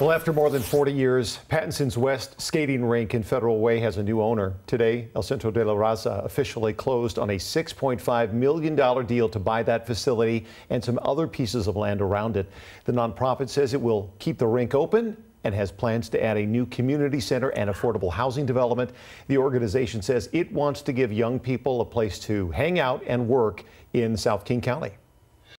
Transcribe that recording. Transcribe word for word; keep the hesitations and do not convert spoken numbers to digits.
Well, after more than forty years, Pattinson's West Skating Rink in Federal Way has a new owner. Today, El Centro de la Raza officially closed on a six point five million dollar deal to buy that facility and some other pieces of land around it. The nonprofit says it will keep the rink open and has plans to add a new community center and affordable housing development. The organization says it wants to give young people a place to hang out and work in South King County.